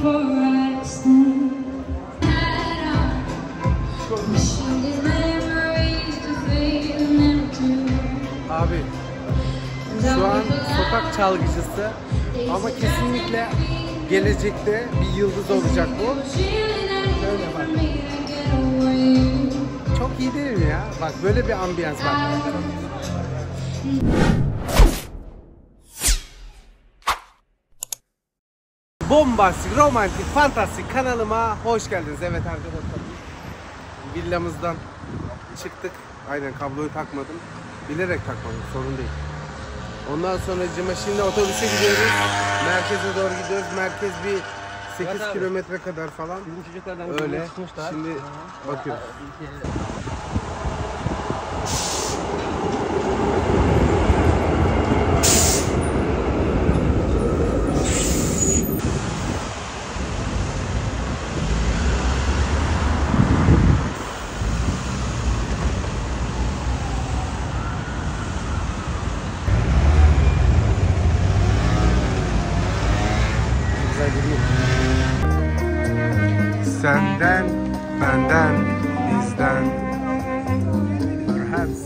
Abi, şu an sokak çalgıcısı ama kesinlikle gelecekte bir yıldız olacak bu. Böyle bak. Çok iyi değil mi ya? Bak böyle bir ambiyans var. Bombastik, romantik, fantastik kanalıma hoş geldiniz. Evet arkadaşlar, villamızdan çıktık. Aynen, kabloyu takmadım. Bilerek takmadım, sorun değil. Ondan sonra şimdi otobüse gidiyoruz. Merkeze doğru gidiyoruz. Merkez bir 8 evet kilometre kadar falan. Bizim çocuklardan öyle. Şimdi bakıyoruz. Senden, benden, bizden. Perhaps.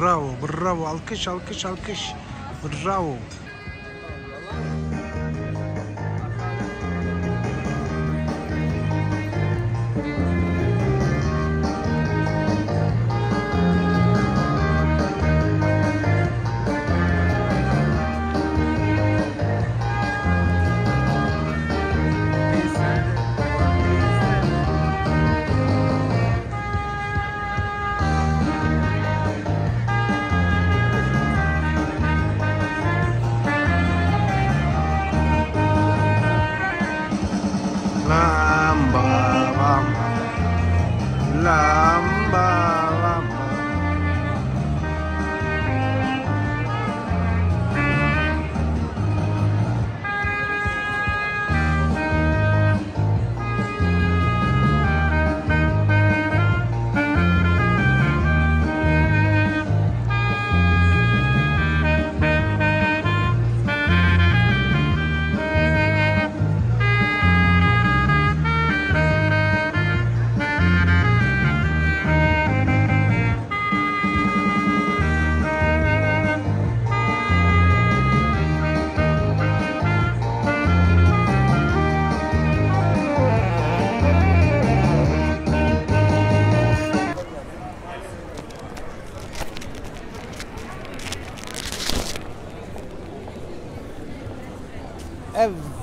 Bravo, bravo, alkış, alkış, alkış. Bravo.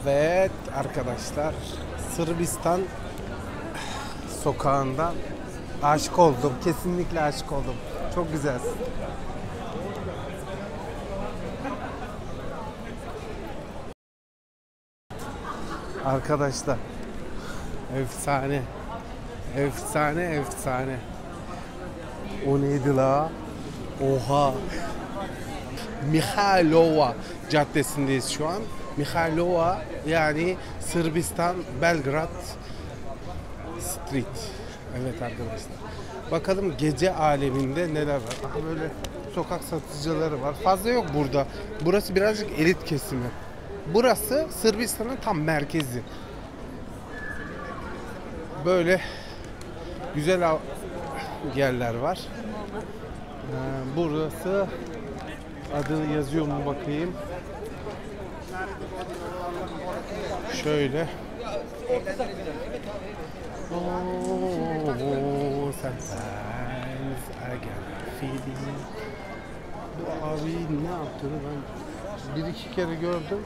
Evet arkadaşlar, Sırbistan sokağında aşık oldum. Kesinlikle aşık oldum. Çok güzelsin. Arkadaşlar, efsane. Efsane, efsane. O neydi la? Oha. Mihailova caddesindeyiz şu an. Mihailova yani Sırbistan, Belgrad Street. Evet arkadaşlar. Bakalım gece aleminde neler var. Aha, böyle sokak satıcıları var. Fazla yok burada. Burası birazcık elit kesimi. Burası Sırbistan'ın tam merkezi. Böyle güzel yerler var. Burası adını yazıyor mu bakayım. Şöyle. Oh, sometimes I get a feeling. Bu abi ne yaptığını ben bir iki kere gördüm.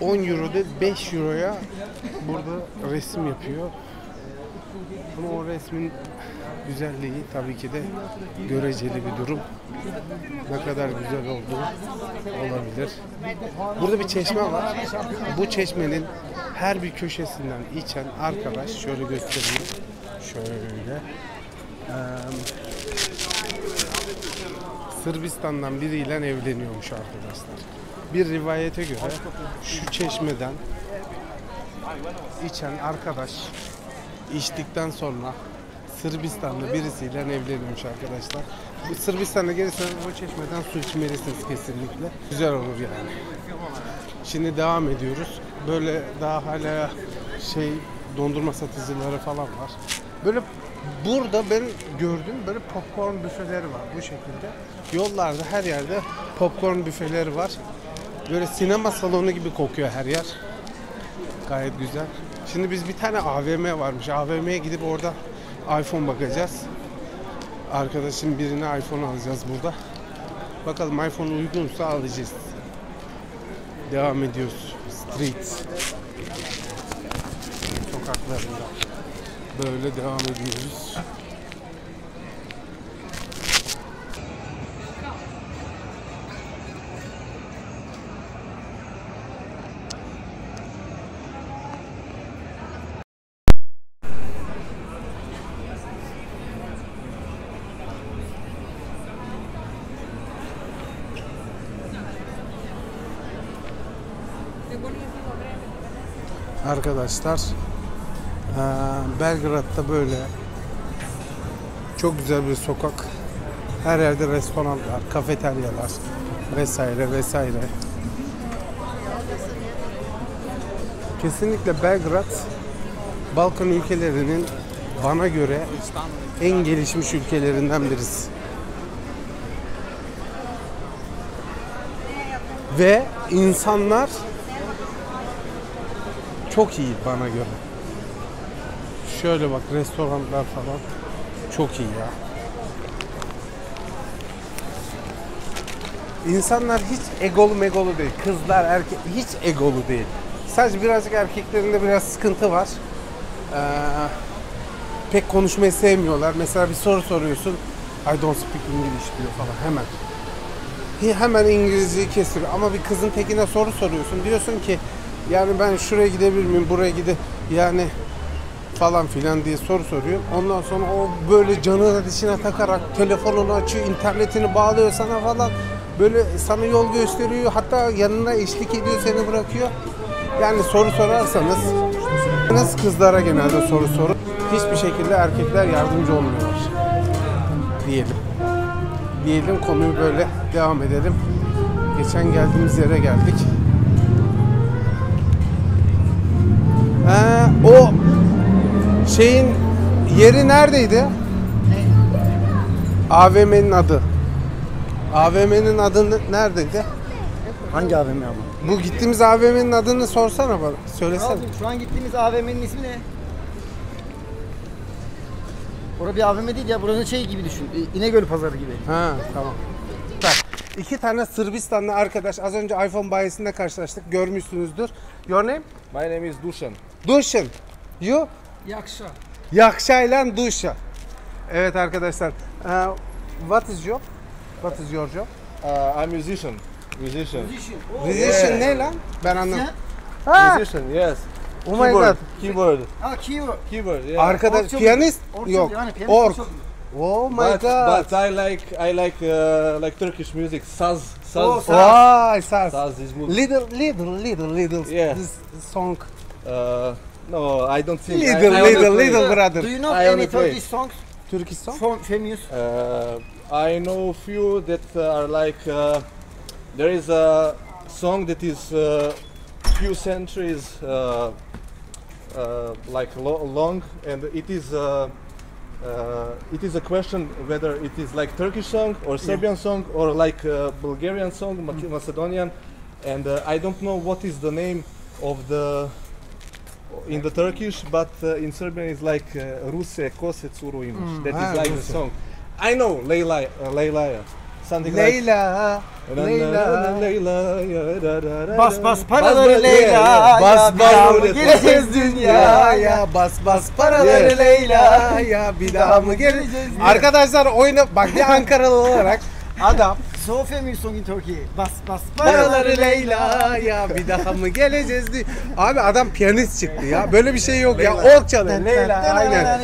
10 euro değil, 5 euroya burada resim yapıyor. Ama o resmin güzelliği tabii ki de göreceli bir durum. Ne kadar güzel olduğu olabilir. Burada bir çeşme var. Bu çeşmenin her bir köşesinden içen arkadaş, şöyle göstereyim. Şöyle. Sırbistan'dan biriyle evleniyormuş arkadaşlar. Bir rivayete göre şu çeşmeden içen arkadaş içtikten sonra Sırbistanlı birisiyle evleniyormuş arkadaşlar. Sırbistan'a gelirseniz o çeşmeden su içmelisiniz kesinlikle. Güzel olur yani. Şimdi devam ediyoruz. Böyle daha hala şey, dondurma satıcıları falan var. Böyle burada ben gördüm, böyle popcorn büfeleri var bu şekilde. Yollarda her yerde popcorn büfeleri var. Böyle sinema salonu gibi kokuyor her yer. Gayet güzel. Şimdi biz bir tane AVM varmış. AVM'ye gidip orada iPhone bakacağız. Arkadaşım birine iPhone alacağız burada. Bakalım iPhone uygunsa alacağız. Devam ediyoruz. Street. Sokaklarında. Böyle devam ediyoruz. Arkadaşlar, Belgrad'da böyle çok güzel bir sokak. Her yerde restoranlar, kafeteryalar vesaire vesaire. Kesinlikle Belgrad, Balkan ülkelerinin bana göre en gelişmiş ülkelerinden birisi. Ve insanlar çok iyi bana göre. Şöyle bak, restoranlar falan çok iyi ya. İnsanlar hiç egolu megolu değil. Kızlar, erkek hiç egolu değil. Sadece birazcık erkeklerinde biraz sıkıntı var. Pek konuşmayı sevmiyorlar. Mesela bir soru soruyorsun. I don't speak English diyor falan hemen. Hemen İngilizceyi kesiyor. Ama bir kızın tekine soru soruyorsun. Diyorsun ki yani ben şuraya gidebilir miyim, buraya gide yani falan filan diye soru soruyor. Ondan sonra o böyle canına dişine takarak telefonunu açıyor, internetini bağlıyor sana falan. Böyle sana yol gösteriyor, hatta yanına eşlik ediyor, seni bırakıyor. Yani soru sorarsanız, nasıl kızlara genelde soru sorup hiçbir şekilde erkekler yardımcı olmuyorlar diyelim. Diyelim, konuyu böyle devam edelim. Geçen geldiğimiz yere geldik. O şeyin yeri neredeydi? Ne? AVM'nin adı. AVM'nin adı neredeydi? Hangi AVM abi? Bu gittiğimiz AVM'nin adını sorsana bana. Söylesene. Abi, şu an gittiğimiz AVM'nin ismi ne? Orada bir AVM değil ya. Buranın şey gibi düşün. İnegöl Pazarı gibi. Ha, tamam. İki tane Sırbistanlı arkadaş az önce iPhone bayisinde karşılaştık. Görmüşsünüzdür. Your name? My name is Dušan. Dušan. You? Yakşa. Yakşaylan Duşa. Evet arkadaşlar. What is job? What is your job? I'm musician. Musician. Musician, oh, musician yeah. Ne lan? Ben anlamadım. Musician, yes. Oh my god. Keyboard. Ah, keyboard. Keyboard. Yeah. Arkadaş piyanist? Yok. Yani, piyanist. Oh my god. But I like Turkish music. Saz. Saz. Vay, saz. Saz is good. Little. Yeah. This song. No, I don't sing. Little brother. Do you know any Turkish songs? Turkish songs? From famous? I know few that are like. There is a song that is few centuries like long, and it is a question whether it is like Turkish song or Serbian song or like Bulgarian song, Macedonian, and I don't know what is the name of the. In the Turkish, but in Serbian it's like Ruse Kose Curu imaš. That is like the song. I know Leyla, something like Leyla. Bas paraları Leyla, bas mı geleceğiz dünyaya? Bas paraları Leyla, ya bir daha mı geleceğiz? Arkadaşlar oyna bak bir Ankaralı olarak adam. So famous song in Turkey. Bas paraları Leyla ya bir daha mı geleceğiz diye. Abi adam piyanist çıktı ya. Böyle bir şey yok ya. Ork çalıyor Leyla. Aynen.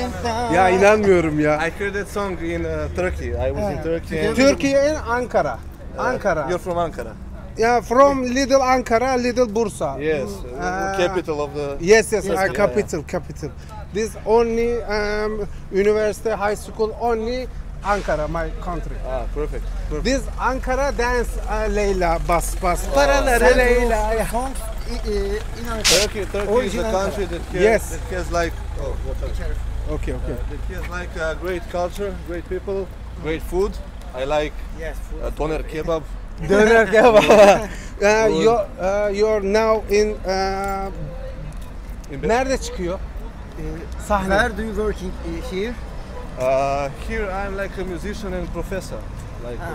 Ya inanmıyorum ya. I heard that song in Turkey. I was in Turkey. Türkiye in Ankara. Ankara. You're from Ankara. Yeah, from little Ankara, little Bursa. Yes. Capital of the. Yes. Capital. This only university, high school only. Ankara, my country. Ah, perfect. This Ankara dance, Leyla, bas, paraları Leyla. Songs in Ankara. Turkey is a country that has like, oh, whatever. Okay. That has like a great culture, great people, great food. I like doner kebab. Doner kebab. You're now in. Nerede çıkıyor? Sahne. Where do you working here? Here I'm like a musician and professor,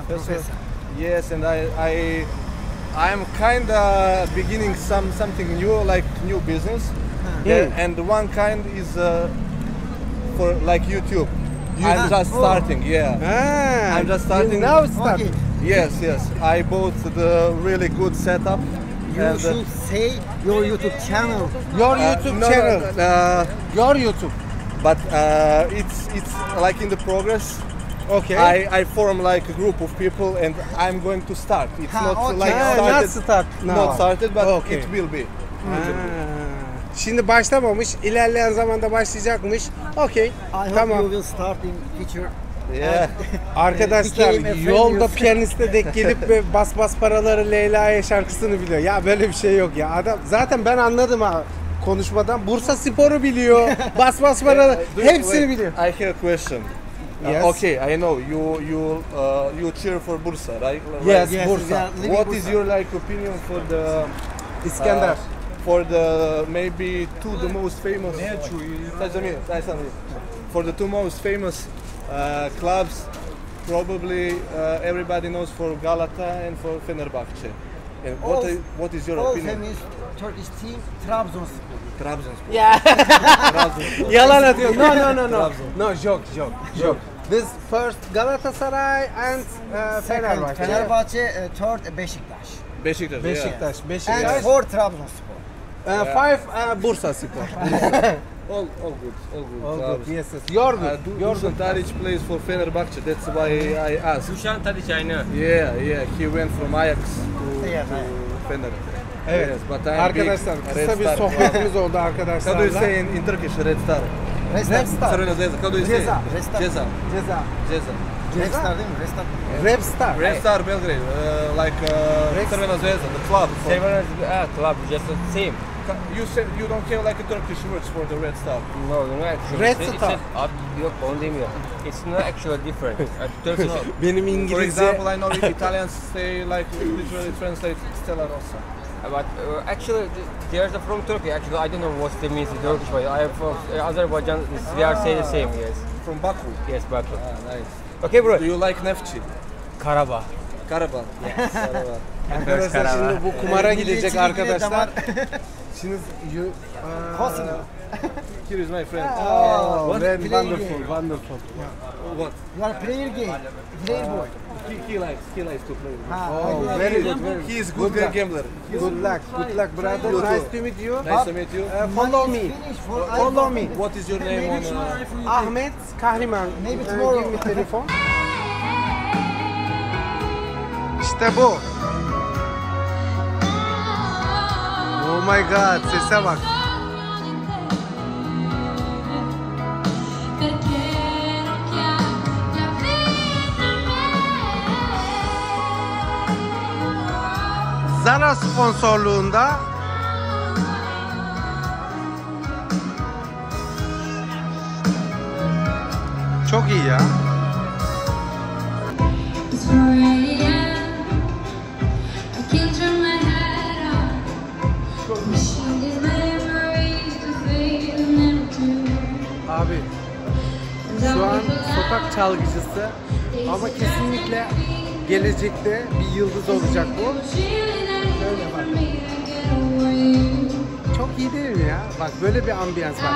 professor. Yes, and I'm kinda beginning something new, like new business. And one kind is for like YouTube. I'm just starting. Yeah. I'm just starting. Now starting. Yes. I bought the really good setup. You should say your YouTube channel. Your YouTube channel. Your YouTube. But it's like in the progress. Okay. I form like a group of people and I'm going to start. It's not started, but it will be. Şimdi başlamamış, ilerleyen zamanda başlayacakmış. Okay. Tamam. You will start in future. Yeah. Arkadaşlar yolda piyaniste denk gelip ve bas paraları Leyla'ya şarkısını biliyor. Ya böyle bir şey yok ya. Adam zaten ben anladım ha. Konuşmadan Bursa Spor'u biliyor. Bas paraları hepsini biliyor. I have a question. Yes. Okay, I know you cheer for Bursa, right? Yes, Bursa. What is your like opinion for the İskender? For the maybe the most famous. For the two most famous clubs, probably everybody knows for Galatasaray and for Fenerbahçe. And what is your opinion? Turkish team Trabzonspor. Yeah. Trabzonspor. Yalan atıyor. No, joke. This first Galatasaray and Fenerbahçe. Fenerbahçe, third Beşiktaş. And four Trabzonspor. Five Bursa Spor. All good. Yes. Dušan Tadić plays for Fenerbahçe. That's why I asked. Dušan Tadić, I know. Yeah. He went from Ajax to Fenerbahçe. Evet. Arkadaşlar kısa bir sohbetimiz oldu arkadaşlar. Kado Hüseyin in Turkish Red Star. Crvena Zvezda. Kado Hüseyin. Ceza. Red Star. Red Star Belgrade. Like Crvena Zvezda, the club. Club. Just the same. You don't have like a Turkish words for the Red Star. No, actually. Red Star. Yok, onu demiyorum. It's not actually different. Turkish. Benim İngilizce. For example, I know Italians say like literally translate Stella Rossa. But actually, they are from Turkey. Actually, I don't know what it means in Turkish, but I am from Azerbaijan. They are saying the same. Yes. From Baku. Yes, Baku. Ah, nice. Okay, bro. Do you like Neftchi? Karabağ. Yes. Arkadaşlar şimdi bu kumara gidecek arkadaşlar. Şimdi you... Here is my friend. Oh, wonderful, wonderful. What? You are player game, player boy. He likes to play. Oh, very good. He is good gambler. Good luck, brother. Nice to meet you. Nice to meet you. Follow me. What is your name? Ahmet Kahriman. Maybe tomorrow. Give me telephone. İşte bu. Oh my god, sese bak. Zara sponsorluğunda çok iyi ya. Abi şu an sokak çalgıcısı ama kesinlikle gelecekte bir yıldız olacak bu. Böyle bak. Çok iyi değil mi ya? Bak böyle bir ambiyans var.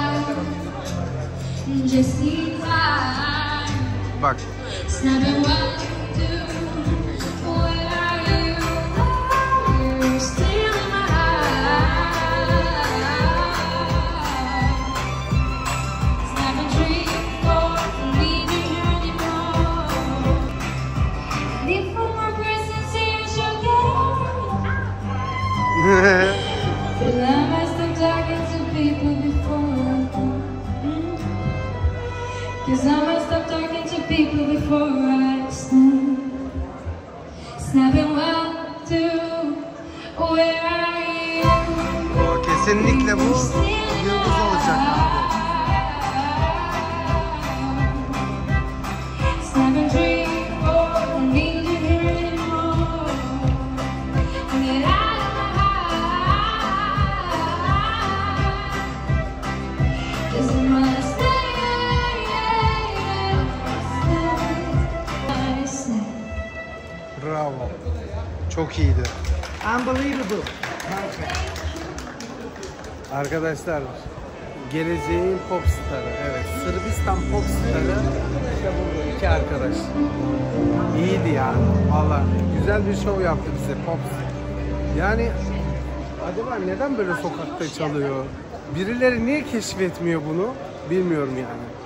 Bak. Kesinlikle bu yıldız olacak. Bravo. Çok iyiydi. Unbelievable. Arkadaşlar, geleceğin pop starı, evet, Sırbistan pop starı, işte bu iki arkadaş. İyiydi ya, valla güzel bir show yaptı bize pop. Yani, acaba neden böyle sokakta çalıyor? Birileri niye keşfetmiyor bunu, bilmiyorum yani.